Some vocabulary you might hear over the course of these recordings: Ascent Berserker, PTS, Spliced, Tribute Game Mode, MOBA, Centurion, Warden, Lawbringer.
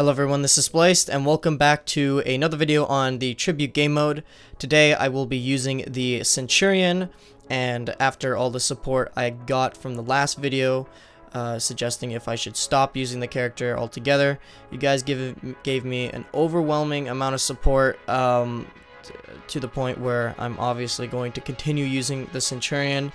Hello everyone, this is Spliced, and welcome back to another video on the Tribute Game Mode. Today I will be using the Centurion, and after all the support I got from the last video, suggesting if I should stop using the character altogether, you guys gave me an overwhelming amount of support, to the point where I'm obviously going to continue using the Centurion.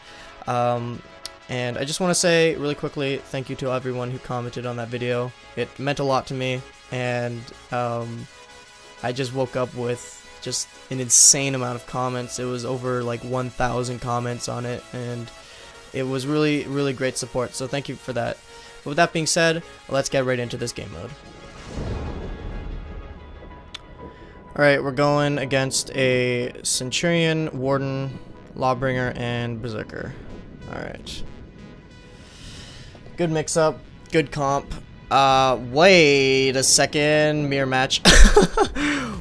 And I just want to say really quickly, thank you to everyone who commented on that video. It meant a lot to me, and I just woke up with just an insane amount of comments. It was over like 1,000 comments on it, and it was really, really great support, so thank you for that. But with that being said, let's get right into this game mode. Alright, we're going against a Centurion, Warden, Lawbringer, and Berserker. Alright. Good mix-up, good comp. Wait a second, mirror match.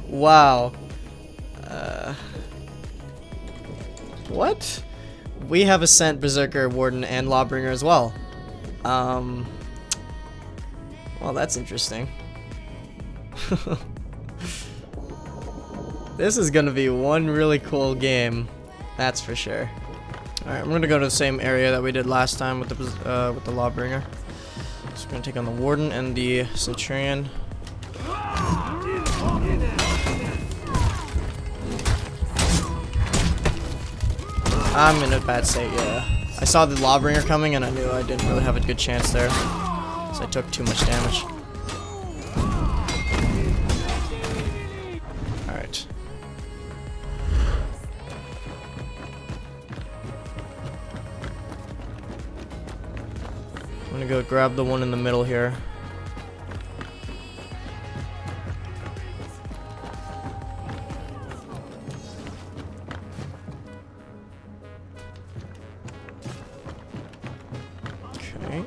Wow. What? We have Ascent, Berserker, Warden, and Lawbringer as well. Well, that's interesting. This is gonna be one really cool game, that's for sure. Alright, I'm gonna go to the same area that we did last time with the Lawbringer. So we're gonna take on the Warden and the Centurion. I'm in a bad state, yeah. I saw the Lawbringer coming and I knew I didn't really have a good chance there, so I took too much damage. Alright. I'm gonna go grab the one in the middle here. Okay.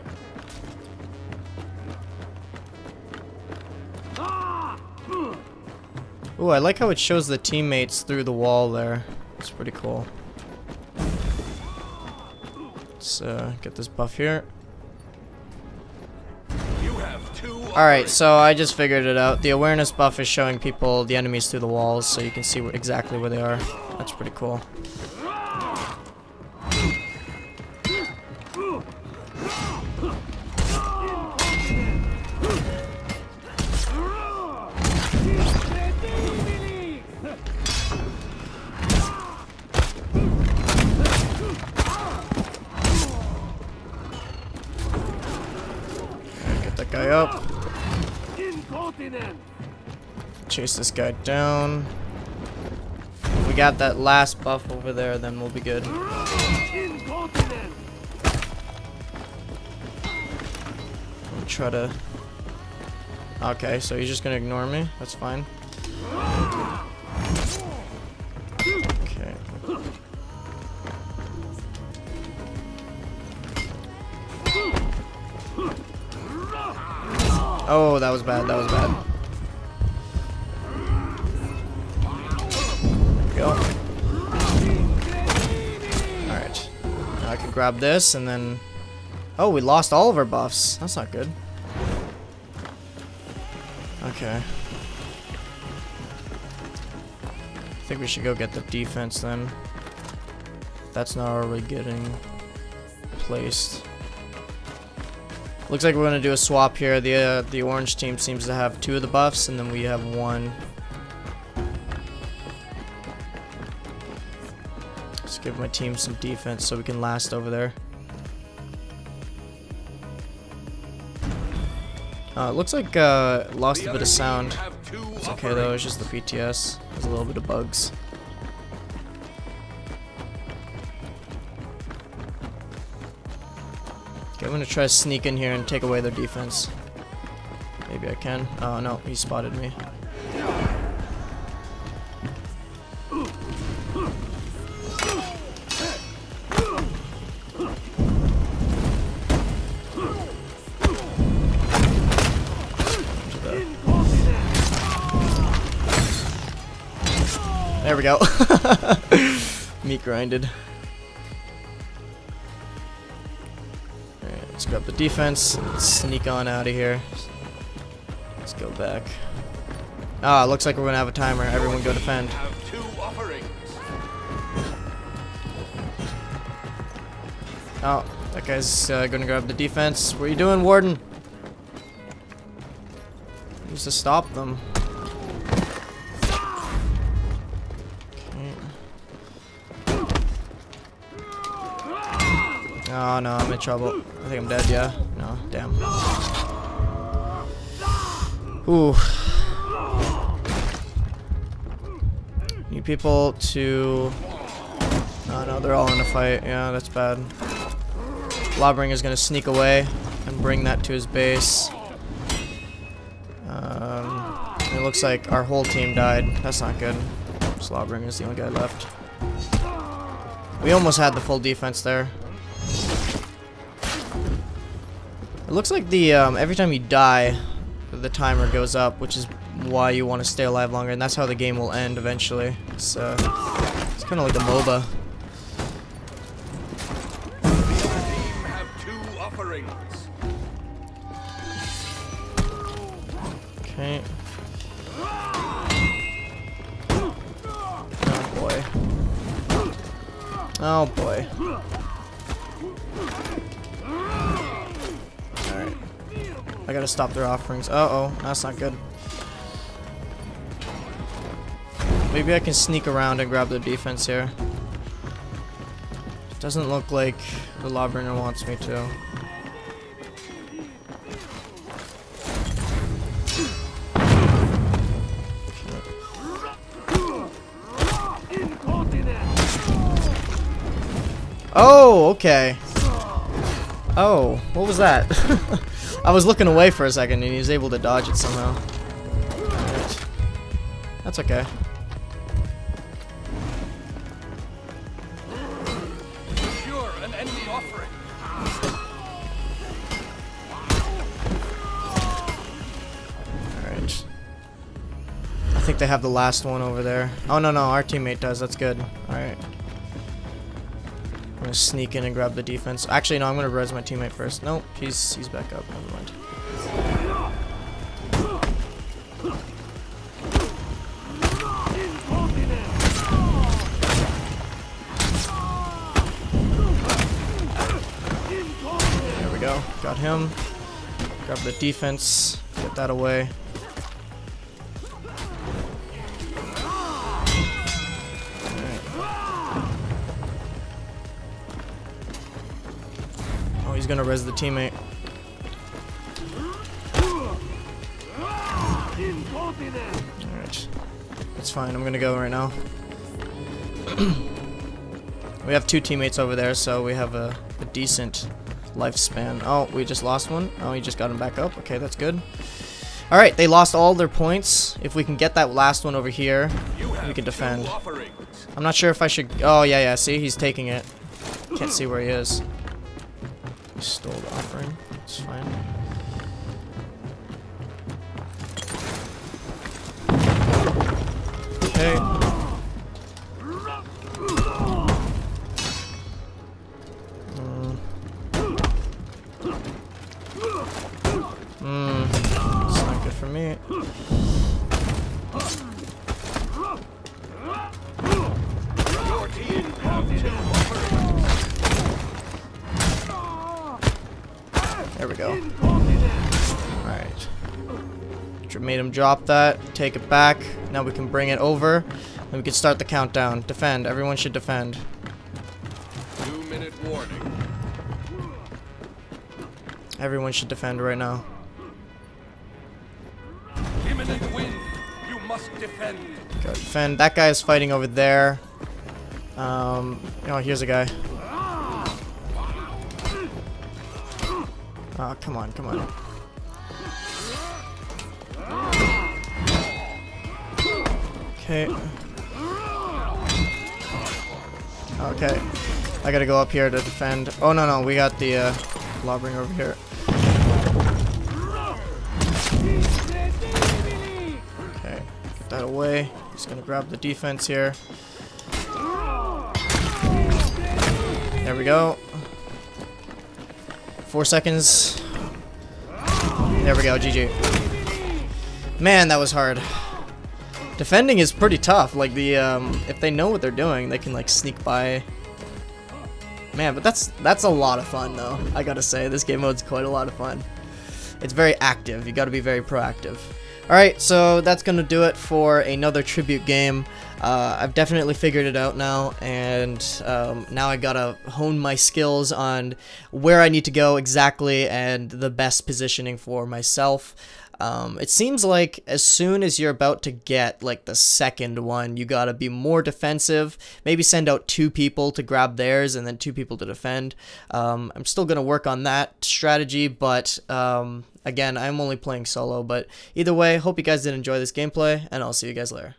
Ooh, I like how it shows the teammates through the wall there. It's pretty cool. Let's get this buff here. Alright, so I just figured it out. The awareness buff is showing people the enemies through the walls, so you can see exactly where they are. That's pretty cool. Get that guy up. Chase this guy down. If we got that last buff over there, then we'll be good. We'll try to... Okay, so he's just gonna ignore me. That's fine. Okay. Oh, that was bad, that was bad. There we go. Alright. Now I can grab this and then... Oh, we lost all of our buffs. That's not good. Okay. I think we should go get the defense then. That's not already getting placed. Looks like we're gonna do a swap here. The orange team seems to have two of the buffs, and then we have one. Let's give my team some defense so we can last over there. It looks like lost a bit of sound. It's okay though. It's just the PTS. There's a little bit of bugs. I'm gonna try to sneak in here and take away their defense. Maybe I can. Oh no, he spotted me. There we go. Meat grinded. Let's grab the defense and sneak on out of here. Let's go back. Ah, looks like we're gonna have a timer. Everyone go defend. Oh, that guy's gonna grab the defense. What are you doing, Warden? Just to stop them. Oh no, I'm in trouble. I think I'm dead, yeah? No, damn. Ooh. Need people to... Oh no, they're all in a fight. Yeah, that's bad. Lawbringer is going to sneak away and bring that to his base. It looks like our whole team died. That's not good. Lawbringer is the only guy left. We almost had the full defense there. It looks like the every time you die, the timer goes up, which is why you want to stay alive longer, and that's how the game will end eventually. It's kind of like a MOBA. Okay. Oh boy. Oh boy. Alright. I gotta stop their offerings. Uh-oh, that's not good. Maybe I can sneak around and grab the defense here. Doesn't look like the Lawbringer wants me to. Oh, okay. Oh, what was that? I was looking away for a second and he was able to dodge it somehow. Right. That's okay. Sure, an enemy offering. Alright. I think they have the last one over there. Oh no, our teammate does, that's good. Alright. I'm gonna sneak in and grab the defense. Actually, no, I'm gonna res my teammate first. Nope, he's back up. Never mind. There we go. Got him. Grab the defense. Get that away. He's gonna res the teammate. Alright. That's fine, I'm gonna go right now. We have two teammates over there, so we have a decent lifespan. Oh, we just lost one. Oh, he just got him back up. Okay, that's good. Alright, they lost all their points. If we can get that last one over here, we can defend. I'm not sure if I should... Oh, yeah, see? He's taking it. Can't see where he is. Stole the offering. It's fine. Okay. It's not good for me. There we go. Alright. Made him drop that. Take it back. Now we can bring it over. And we can start the countdown. Defend. Everyone should defend. 2 minute warning. Everyone should defend right now. Imminent win. You must defend. Go defend. That guy is fighting over there. Oh, here's a guy. Oh, come on, come on. Okay. Okay. I gotta go up here to defend. Oh, no, we got the Lawbringer over here. Okay, get that away. Just gonna grab the defense here. There we go. 4 seconds. There we go, GG. Man, that was hard. Defending is pretty tough. Like, the if they know what they're doing, they can like sneak by. Man, but that's a lot of fun though. I gotta say, this game mode's quite a lot of fun. It's very active. You gotta be very proactive. Alright, so that's gonna do it for another tribute game. I've definitely figured it out now, and now I gotta hone my skills on where I need to go exactly and the best positioning for myself. It seems like as soon as you're about to get like the second one, you gotta be more defensive. Maybe send out 2 people to grab theirs and then 2 people to defend. I'm still gonna work on that strategy, but again, I'm only playing solo. But either way, hope you guys did enjoy this gameplay, and I'll see you guys later.